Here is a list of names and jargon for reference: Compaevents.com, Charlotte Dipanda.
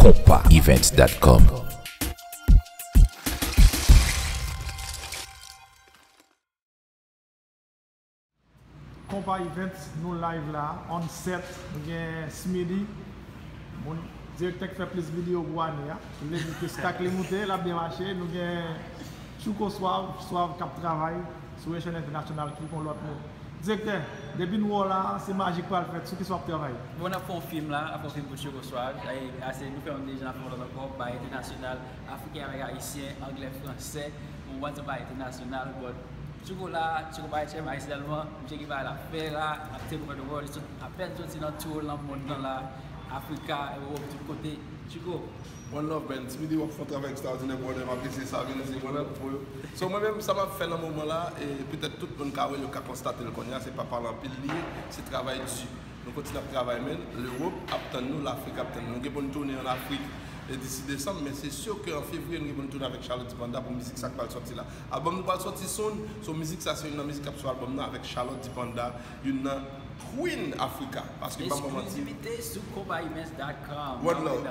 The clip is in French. Compaevents.com. Compaevents, nous live là, on set, nous avons Smidi, mon directeur fait plus vidéo pour Ania, nous avons stack les moutons, la bien marché, nous avons Chouko Soave Cap Travail, sur les chaînes internationales qui font l'autre. Directeur, depuis nous là, c'est magique pour le faire, ceux qui sont au travail. On a fait un film là, on a fait un film pour Chouko Soave, nous faisons des gens pour l'autre corps, par international, africain, haïtien, anglais, français, on va dire par international, tu vas être mais seulement je qui va la faire là après pour le world à peine sorti dans tout le monde dans la Afrique Europe du côté Chico one love ben tu me dis on fait travail extraordinaire pour les apprécier ça bien c'est voilà pour so moi même ça m'a fait dans moment là et peut-être tout le monde carré le qu'a constaté le connait c'est pas parlant pile lié c'est travail dur nous continuons à travailler même l'Europe attend nous l'Afrique attend nous on va tourner en Afrique d'ici décembre, mais c'est sûr qu'en février, nous allons tourner avec Charlotte Dipanda pour la musique qui va sortir là. L'album nous va sortir son, son musique, ça c'est une musique qui va sortir avec Charlotte Dipanda, une Queen Africa. Parce que exclusivité sur Compaevents.com. One love.